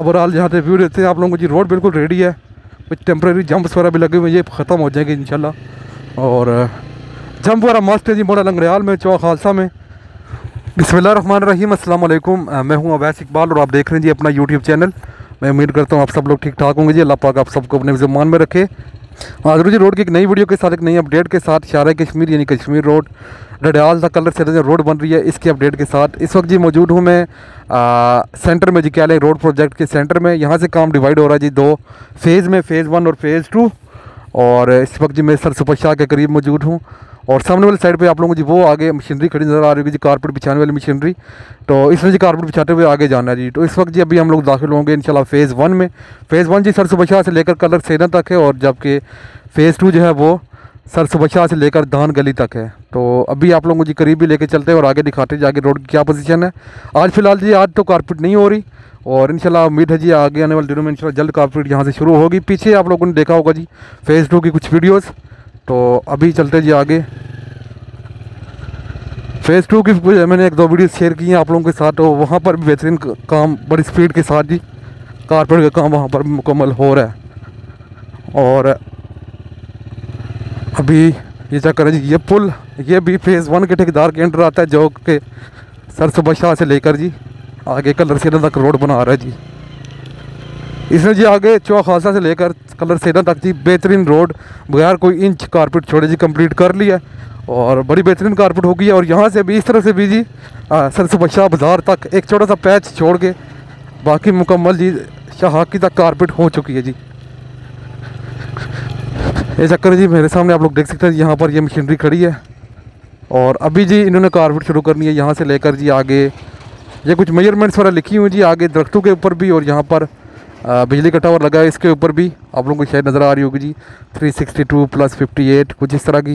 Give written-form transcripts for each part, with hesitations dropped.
Overall जहाँ से view देते हैं आप लोगों को जी, रोड बिल्कुल रेडी है, कुछ टेम्प्रेरी जंप्स वगैरह भी लगे हुए, ये ख़त्म हो जाएंगे इंशाल्लाह। और जंप वगैरह मस्त है जी, मोड़ा लंगरियाल में, चौक खालसा में। बिस्मिल्लाहिर्रहमानिर्रहीम, अस्सलाम वालेकुम। मैं हूँ अवैस इकबाल और आप देख रहे हैं जी अपना यूट्यूब चैनल। मैं उम्मीद करता हूँ आप सब लोग ठीक ठाक होंगे जी, अल्लाह पाक आप सबको अपने ज़ुबान में रखे। आज रोजी रोड की एक नई वीडियो के साथ, एक नई अपडेट के साथ, शाहरा ए कश्मीर यानी कश्मीर रोड, डड्याल से कल्लर सैदन रोड बन रही है, इसकी अपडेट के साथ इस वक्त जी मौजूद हूँ मैं सेंटर में जी, क्या लें रोड प्रोजेक्ट के सेंटर में। यहाँ से काम डिवाइड हो रहा है जी दो फेज़ में, फेज़ 1 और फेज़ 2। और इस वक्त जी मैं सर सुपरशाह के करीब मौजूद हूँ और सामने वाली साइड पे आप लोगों को जी वो आगे मशीनरी खड़ी नज़र आ रही होगी जी, कारपेट बिछाने वाली मशीनरी। तो इसमें जी कारपेट बिछाते हुए आगे जाना है जी। तो इस वक्त जी अभी हम लोग दाखिल होंगे इंशाल्लाह फेज़ 1 में। फेज़ 1 जी सर सुबशाह से लेकर कल्लर सैदन तक है, और जबकि फेज़ 2 जो है वो सर सुबशाह से लेकर धानगली तक है। तो अभी आप लोगों को जी करीब भी लेके चलते हैं और आगे दिखाते जाके रोड की क्या पोजीशन है। आज फिलहाल जी आज तो कारपेट नहीं हो रही, और इंशाल्लाह उम्मीद है जी आगे आने वाले दिनों में इंशाल्लाह जल्द कारपेट यहाँ से शुरू होगी। पीछे आप लोगों ने देखा होगा जी फेज़ 2 की कुछ वीडियोज़। तो अभी चलते जी आगे, फेज़ 2 की मैंने एक दो वीडियो शेयर की हैं आप लोगों के साथ, और वहाँ पर भी बेहतरीन काम बड़ी स्पीड के साथ जी कारपेट का काम वहाँ पर भी मुकम्मल हो रहा है। और अभी ये चेक करें जी, ये पुल ये भी फेज़ 1 के ठेकेदार के अंडर आता है, जो के सर सुबशाह से लेकर जी आगे कल्लर सैदन तक रोड बना रहा है जी। इसमें जी आगे चौक हादसा से लेकर कल्लर सैदन तक जी बेहतरीन रोड बगैर कोई इंच कारपेट छोड़े जी कंप्लीट कर लिया, और बड़ी बेहतरीन कारपेट हो गई है। और यहाँ से भी इस तरफ से भी जी सर सुबशाह बाज़ार तक एक छोटा सा पैच छोड़ के बाकी मुकम्मल जी शाहकी तक कारपेट हो चुकी है जी। ये चक्कर जी मेरे सामने आप लोग देख सकते हैं, यहाँ पर ये मशीनरी खड़ी है और अभी जी इन्होंने कारपेट शुरू करनी है। यहाँ से लेकर जी आगे ये कुछ मेजरमेंट्स वगैरह लिखी हुई जी आगे दरख्तों के ऊपर भी, और यहाँ पर बिजली का टावर लगा है इसके ऊपर भी आप लोगों को शायद नज़र आ रही होगी जी 362 + 58 कुछ इस तरह की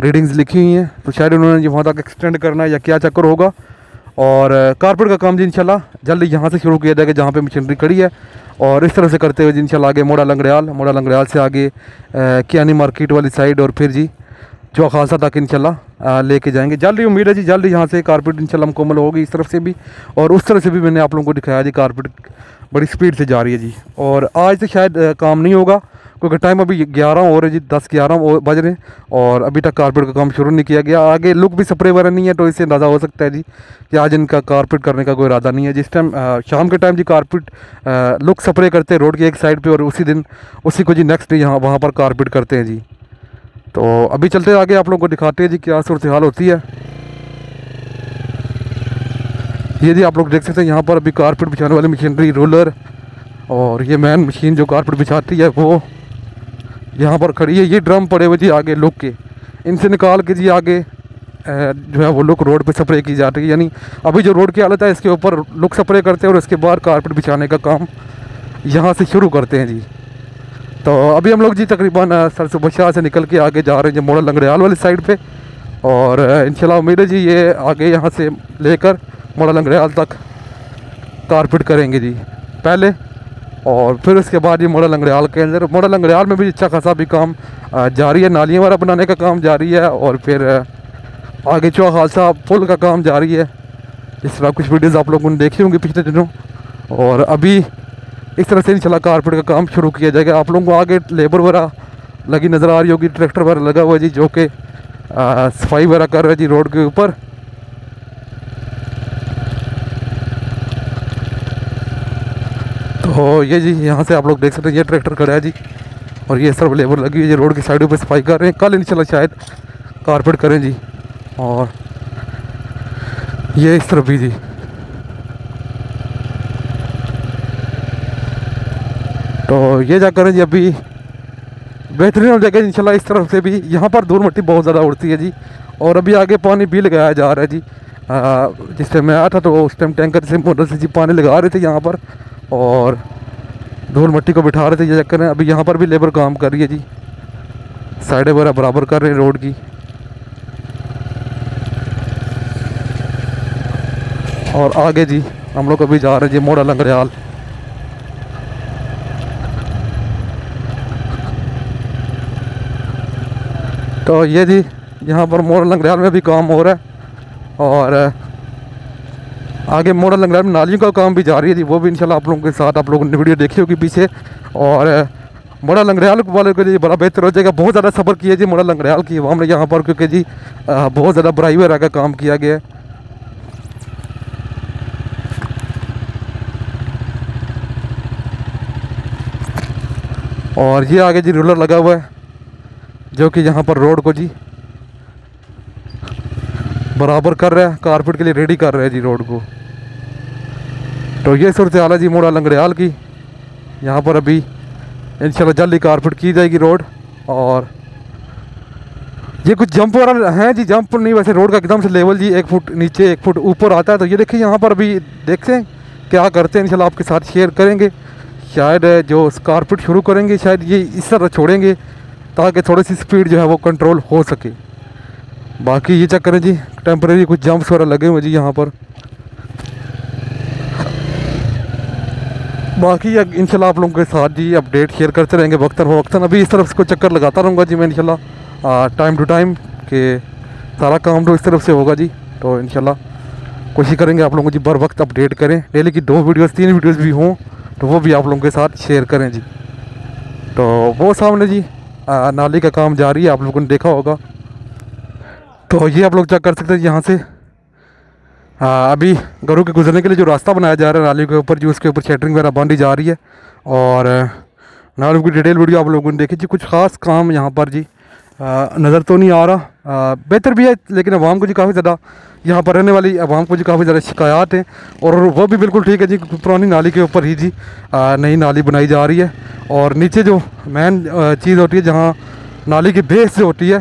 रीडिंग्स लिखी हुई हैं। तो शायद उन्होंने जी वहाँ तक एक्सटेंड करना है या क्या चक्कर होगा। और कारपेट का काम जी इंशाल्लाह जल्द यहाँ से शुरू किया जाएगा जहाँ पे मशीनरी खड़ी है, और इस तरह से करते हुए जी इंशाल्लाह आगे मोड़ा लंगरियाल से आगे कियानी मार्केट वाली साइड और फिर जी चौक हादसा तक इंशाल्लाह लेके जाएंगे। जल्द ही उम्मीद है जी जल्द यहाँ से कारपेट इंशाल्लाह मुकम्मल होगी, इस तरफ से भी और उस तरफ से भी। मैंने आप लोगों को दिखाया जी कारपेट बड़ी स्पीड से जा रही है जी। और आज तो शायद काम नहीं होगा क्योंकि टाइम अभी 11 हो रहे जी, 10-11 बज रहे हैं और अभी तक कारपेट का काम शुरू नहीं किया गया। आगे लुक भी स्प्रे वगैरह नहीं है, तो इससे अंदाज़ा हो सकता है जी कि आज इनका कारपेट करने का कोई इरादा नहीं है। जिस टाइम शाम के टाइम जी कारपेट लुक स्प्रे करते हैं रोड की एक साइड पे, और उसी दिन उसी को जी नेक्स्ट डे यहाँ वहाँ पर कारपेट करते हैं जी। तो अभी चलते आगे आप लोगों को दिखाते हैं जी क्या सूरत हाल होती है। ये जी आप लोग देख सकते हैं यहाँ पर अभी कारपेट बिछाने वाली मशीनरी, रोलर और ये मैन मशीन जो कारपेट बिछाती है वो यहाँ पर खड़ी है। ये ड्रम पड़े हुए जी आगे लुक के, इनसे निकाल के जी आगे जो है वो लुक रोड पे स्प्रे की जाती है। यानी अभी जो रोड की हालत है इसके ऊपर लुक स्प्रे करते हैं और इसके बाद कारपेट बिछाने का काम यहाँ से शुरू करते हैं जी। तो अभी हम लोग जी तकरीबन सर सुबशाह से निकल के आगे जा रहे हैं मोड़ा लंगरियाल वाली साइड पर, और इंशाल्लाह उम्मीद है जी ये आगे यहाँ से लेकर मोड़ा लंगरियाल तक कारपेट करेंगे जी पहले, और फिर उसके बाद ये मोड़ा लंगरियाल के अंदर। मोड़ा लंगरियाल में भी अच्छा खासा भी काम जारी है, नालियाँ वगैरह बनाने का काम जारी है, और फिर आगे चौक हादसा पुल का काम जारी है। इस तरह कुछ वीडियोस आप लोगों ने देखी होंगी पिछले दिनों, और अभी इस तरह से इंशाल्लाह कारपेट का काम शुरू किया जाएगा। आप लोगों को आगे लेबर वगैरह लगी नज़र आ रही होगी, ट्रैक्टर वगैरह लगा हुआ जी जो कि सफाई वगैरह कर रहा है जी रोड के ऊपर। तो ये जी यहाँ से आप लोग देख सकते हैं ये ट्रैक्टर खड़ा है जी, और ये सब लेबर लगी हुई है रोड की साइडों पे सफाई कर रहे हैं। कल इंशाल्लाह शायद कारपेट करें जी। और ये इस तरफ भी जी तो ये जा करें जी अभी बेहतरीन हो जाएगा इंशाल्लाह। इस तरफ से भी यहाँ पर धूल मिट्टी बहुत ज़्यादा उड़ती है जी, और अभी आगे पानी भी लगाया जा रहा है जी। जिस टाइम मैं आया था तो उस टाइम टैंकर से मोटर से जी पानी लगा रहे थे यहाँ पर, और धूल मिट्टी को बिठा रहे थे। ये चक्कर है अभी यहाँ पर भी लेबर काम कर रही है जी, साइड वगैरह बराबर कर रहे हैं रोड की। और आगे जी हम लोग अभी जा रहे हैं जी मोड़ा लंगरियाल। तो ये जी यहाँ पर मोड़ा लंगरियाल में भी काम हो रहा है, और आगे मॉडल लंगड़ा में नालियों का काम भी जारी है जी, वो भी इंशाल्लाह आप लोगों के साथ, आप लोगों ने वीडियो देखी होगी पीछे। और मोड़ा लंगड़ियाल वालों के लिए बड़ा बेहतर हो जाएगा, बहुत ज़्यादा सब्र किया जी मोड़ा लंगड़ियाल की आवाम ने यहाँ पर, क्योंकि जी बहुत ज़्यादा बुराई वगैरह का काम किया गया है। और ये आगे जी रोलर लगा हुआ है जो कि यहाँ पर रोड को जी बराबर कर रहा है, कारपेट के लिए रेडी कर रहा है जी रोड को। तो ये सूरत हाल है जी मोड़ा लंगड़ियाल की, यहाँ पर अभी इंशाल्लाह जल्द ही कारपेट की जाएगी रोड। और ये कुछ जंप वगैरह हैं जी, जंप नहीं वैसे रोड का एकदम से लेवल जी 1 फुट नीचे 1 फुट ऊपर आता है। तो ये देखिए यहाँ पर अभी देखते हैं क्या करते हैं, इंशाल्लाह आपके साथ शेयर करेंगे। शायद जो कारपेट शुरू करेंगे शायद ये इस तरह छोड़ेंगे ताकि थोड़ी सी स्पीड जो है वो कंट्रोल हो सके। बाकी ये चेक करें जी, टेम्परेरी कुछ जंप्स वगैरह लगे हुए जी यहाँ पर। बाकी इंशाल्लाह आप लोगों के साथ जी अपडेट शेयर करते रहेंगे वक्तन फवक्तन। अभी इस तरफ से कोई चक्कर लगाता रहूँगा जी मैं इंशाल्लाह टाइम टू टाइम, के सारा काम तो इस तरफ से होगा जी। तो इंशाल्लाह कोशिश करेंगे आप लोगों को जी बर वक्त अपडेट करें, डेली की 2 वीडियोज़ 3 वीडियोज़ भी हों तो वो भी आप लोगों के साथ शेयर करें जी। तो वो सामने जी नाली का काम जारी है, आप लोगों ने देखा होगा। तो ये आप लोग चेक कर सकते हैं यहाँ से अभी घरों के गुजरने के लिए जो रास्ता बनाया जा रहा है नाली के ऊपर जी, उसके ऊपर शटरिंग वगैरह बांधी जा रही है। और नाली की डिटेल वीडियो आप लोगों ने देखी जी। कुछ ख़ास काम यहाँ पर जी नज़र तो नहीं आ रहा, बेहतर भी है, लेकिन आवाम को जी काफ़ी ज़्यादा यहाँ पर रहने वाली आवाम को जी काफ़ी ज़्यादा शिकायत हैं। और वो भी बिल्कुल ठीक है जी, पुरानी नाली के ऊपर ही जी नई नाली बनाई जा रही है। और नीचे जो मेन चीज़ होती है जहाँ नाली की बेस जो होती है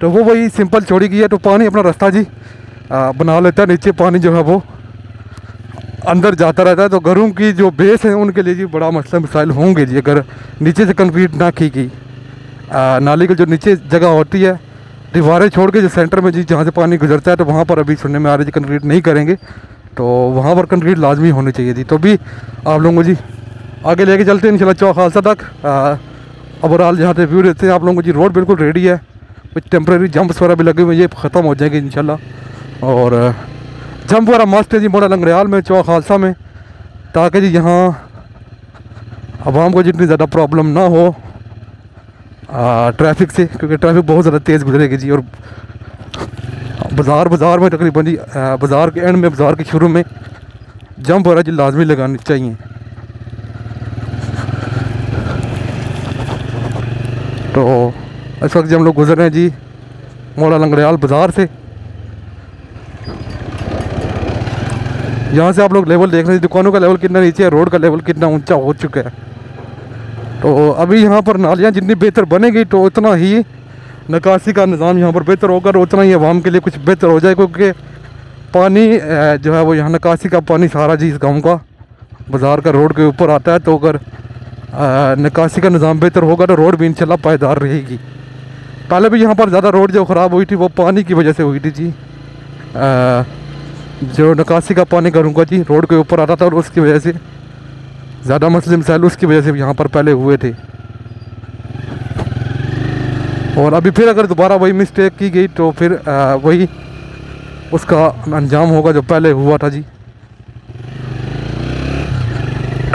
तो वो वही सिंपल छोड़ी गई है। तो पानी अपना रास्ता जी बना लेता है, नीचे पानी जो है वो अंदर जाता रहता है। तो घरों की जो बेस है उनके लिए जी बड़ा मसला मसाइल होंगे जी, अगर नीचे से कंक्रीट ना की गई। नाली की जो नीचे जगह होती है दीवारें छोड़ के जो सेंटर में जी जहाँ से पानी गुजरता है तो वहाँ पर अभी सुनने में आ रही है कंक्रीट नहीं करेंगे, तो वहाँ पर कंक्रीट लाजमी होनी चाहिए जी। तो भी आप लोगों को जी आगे लेके चलते हैं इंशाल्लाह चौक हादसा तक। ओवरऑल जहाँ से व्यू देते हैं आप लोगों को जी, रोड बिल्कुल रेडी है, कुछ टेम्प्रेरी जंप्स वगैरह भी लगे हुए ये ख़त्म हो जाएंगे इंशाल्लाह। और जंप वगैरह मस्त है जी मोड़ा लंगड़ियाल में, चौक हादसा में, ताकि जी यहाँ आवाम को जितनी ज़्यादा प्रॉब्लम ना हो ट्रैफिक से, क्योंकि ट्रैफिक बहुत ज़्यादा तेज़ गुजरेगी जी। और बाज़ार में तकरीबन जी बाज़ार के एंड में, बाज़ार के शुरू में जंप वगैरह जी लाजमी लगानी चाहिए। तो इस वक्त जी हम लोग गुजर रहे हैं जी मोड़ा लंगड़ियाल बाज़ार से। यहाँ से आप लोग लेवल देख रहे हैं, दुकानों का लेवल कितना नीचे है, रोड का लेवल कितना ऊंचा हो चुका है। तो अभी यहाँ पर नालियाँ जितनी बेहतर बनेगी तो उतना ही निकासी का निज़ाम यहाँ पर बेहतर होगा, और उतना ही आवाम के लिए कुछ बेहतर हो जाएगा, क्योंकि पानी जो है वो यहाँ निकासी का पानी सारा जी इस गाँव का बाज़ार का रोड के ऊपर आता है। तो अगर निकासी का निज़ाम बेहतर होगा तो रोड भी इंशाल्लाह पायदार रहेगी। पहले भी यहाँ पर ज़्यादा रोड जो ख़राब हुई थी वो पानी की वजह से हुई थी जी, जो निकासी का पानी करूँगा जी रोड के ऊपर आता था और उसकी वजह से ज़्यादा मसले मसाइल उसकी वजह से यहाँ पर पहले हुए थे। और अभी फिर अगर दोबारा वही मिस्टेक की गई तो फिर वही उसका अंजाम होगा जो पहले हुआ था जी।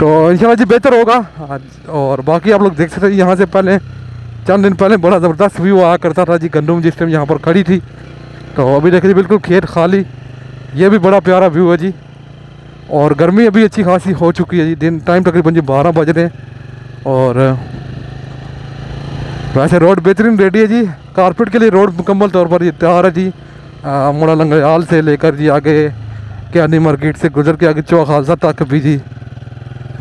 तो इंशाल्लाह जी बेहतर होगा। और बाकी आप लोग देख सकते हैं यहाँ से पहले चंद दिन पहले बड़ा ज़बरदस्त व्यू आया करता था जी, गंदम जिस टाइम यहाँ पर खड़ी थी। तो अभी देखिए बिल्कुल खेत खाली, ये भी बड़ा प्यारा व्यू है जी। और गर्मी अभी अच्छी खासी हो चुकी है जी, दिन टाइम तकरीबन जी 12 बज रहे हैं। और वैसे रोड बेहतरीन रेडी है जी, कारपेट के लिए रोड मुकम्मल तौर पर ये तैयार है जी। मोड़ा लंगड़ियाल से लेकर जी आगे क्यानी मार्केट से गुजर के आगे चौक हादसा तक भी जी।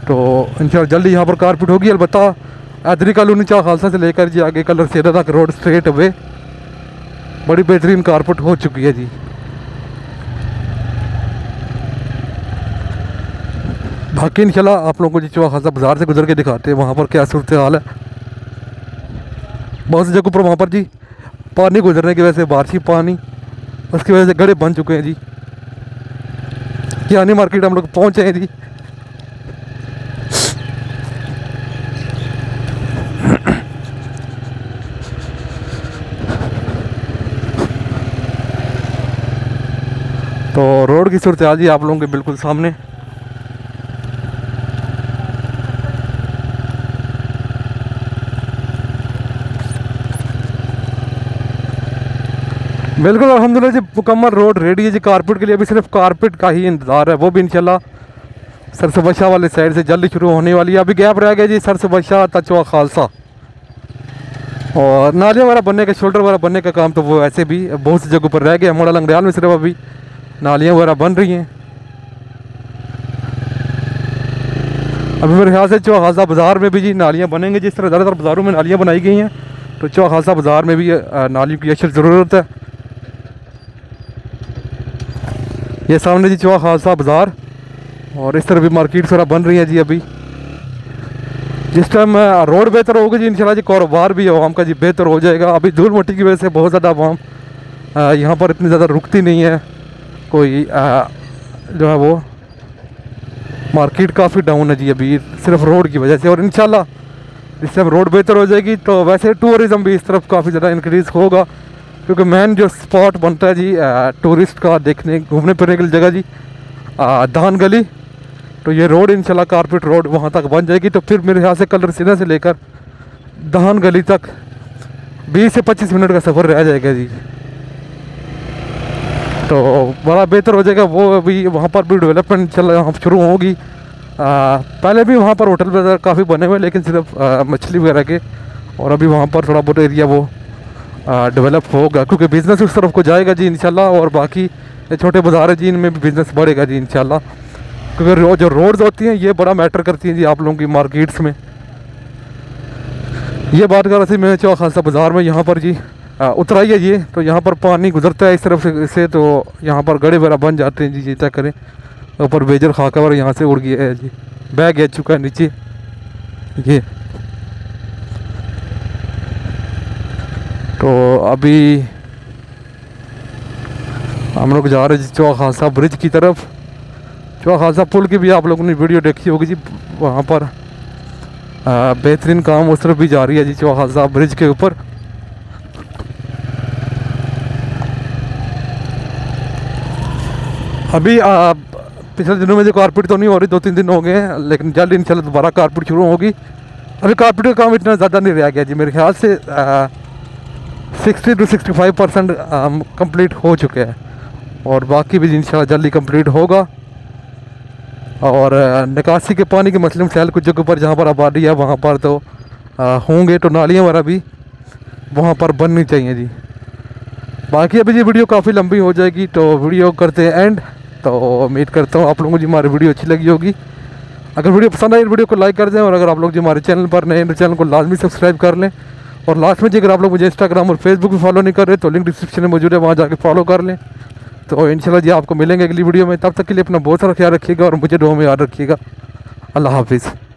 तो इंशाल्लाह जल्दी यहाँ पर कारपेट होगी। अलबत्ता आदरी कॉलोनी चौक हादसा से लेकर जी आगे कलर सेदा तक रोड स्ट्रेट अवे बड़ी बेहतरीन कारपेट हो चुकी है जी। बाकी इंशाल्लाह आप लोगों को जी चौक हादसा बाज़ार से गुजर के दिखाते हैं वहाँ पर क्या सूरत हाल है। बहुत सी जगहों पर वहाँ पर जी पानी गुजरने की वजह से बारिशी पानी उसकी वजह से गड्ढे बन चुके हैं जी। कियानी मार्केट हम लोग पहुँचे हैं जी। तो रोड की सूरत हाल जी आप लोगों के बिल्कुल सामने। बिल्कुल अल्हम्दुलिल्लाह जी मुकम्मल रोड रेडी है जी। कारपेट के लिए अभी सिर्फ कारपेट का ही इंतज़ार है, वो भी इंशाल्लाह सरसबाशाह वाले साइड से जल्द शुरू होने वाली है। अभी गैप रह गया जी सरसबाशाह तचवा खालसा और नालियाँ वगैरह बनने का, शोल्डर वगैरह बनने का काम तो वो ऐसे भी बहुत सी जगहों पर रह गया। हमारा लंगरियाल में सिर्फ अभी नालियाँ वगैरह बन रही हैं। अभी मेरे ख्याल से चौक खालसा बाज़ार में भी जी नालियाँ बनेंगे, जिस तरह ज़्यादातर बाज़ारों में नालियाँ बनाई गई हैं तो चौक खालसा बाज़ार में भी नालियों की अशद ज़रूरत है। ये सामने जी चौक खालसा बाज़ार और इस तरह भी मार्केट थोड़ा बन रही है जी। अभी जिस टाइम रोड बेहतर होगी जी इंशाल्लाह जी कारोबार भी आवाम का जी बेहतर हो जाएगा। अभी धूल मट्टी की वजह से बहुत ज़्यादा आवाम यहाँ पर इतनी ज़्यादा रुकती नहीं है। कोई जो है वो मार्केट काफ़ी डाउन है जी अभी सिर्फ रोड की वजह से। और इंशाल्लाह इस टाइम रोड बेहतर हो जाएगी तो वैसे टूरिज़म भी इस तरफ काफ़ी ज़्यादा इंक्रीज़ होगा, क्योंकि मेन जो स्पॉट बनता है जी टूरिस्ट का देखने घूमने फिरने के लिए जगह जी धानगली, तो ये रोड इंशाल्लाह कारपेट रोड वहाँ तक बन जाएगी। तो फिर मेरे ख्याल से कलर सीना से लेकर धानगली तक 20 से 25 मिनट का सफ़र रह जाएगा जी, तो बड़ा बेहतर हो जाएगा। वो अभी वहाँ पर भी डेवलपमेंट इंशाल्लाह शुरू होगी। पहले भी वहाँ पर होटल वगैरह काफ़ी बने हुए लेकिन सिर्फ मछली वगैरह के, और अभी वहाँ पर थोड़ा बहुत एरिया वो डेवलप होगा क्योंकि बिज़नेस उस तरफ को जाएगा जी इंशाल्लाह। और बाकी छोटे बाजार जी इनमें भी बिज़नेस बढ़ेगा जी इंशाल्लाह, क्योंकि जो रोड्स होती हैं ये बड़ा मैटर करती हैं जी आप लोगों की मार्केट्स में। ये बात कर रहा थी मैं चौक खालसा बाज़ार में, यहाँ पर जी उतराई है ये, तो यहाँ पर पानी गुजरता है इस तरफ से तो यहाँ पर गड़े वगैरह बन जाते हैं जी। ये चेक करें ऊपर बेजर खाका वगैरह यहाँ से उड़ गया है जी, बह गया चुका है नीचे। ये तो अभी हम लोग जा रहे हैं चौक खालसा ब्रिज की तरफ। चौक खालसा पुल की भी आप लोगों ने वीडियो देखी होगी जी, वहाँ पर बेहतरीन काम उस तरफ भी जा रही है जी चौक खालसा ब्रिज के ऊपर। अभी पिछले दिनों में जो कारपेट तो नहीं हो रही, 2-3 दिन हो गए हैं, लेकिन जल्द इंशाल्लाह दोबारा कारपेट शुरू होगी। अभी कारपेट का काम इतना ज़्यादा नहीं रह गया जी, मेरे ख्याल से 60 to 65% कम्प्लीट हो चुके हैं और बाकी भी इंशाल्लाह जल्दी कम्प्लीट होगा। और निकासी के पानी के मसले में कुछ जगह पर जहाँ पर आबादी है वहाँ पर तो होंगे, तो नालियाँ वगैरह भी वहाँ पर बननी चाहिए जी। बाकी अभी जी वीडियो काफ़ी लंबी हो जाएगी तो वीडियो करते हैं एंड। तो उम्मीद करता हूँ आप लोगों को जी हमारी वीडियो अच्छी लगी होगी। अगर वीडियो पसंद आई वीडियो को लाइक कर दें, और अगर आप लोग जी हमारे चैनल पर नए चैनल को लाजमी सब्सक्राइब कर लें। और लास्ट में जी अगर आप लोग मुझे इंस्टाग्राम और फेसबुक पे फॉलो नहीं कर रहे तो लिंक डिस्क्रिप्शन में मौजूद है, वहाँ जाके फॉलो कर लें। तो इंशाल्लाह जी आपको मिलेंगे अगली वीडियो में, तब तक के लिए अपना बहुत सारा ख्याल रखिएगा और मुझे दुआ में याद रखिएगा। अल्लाह हाफिज़।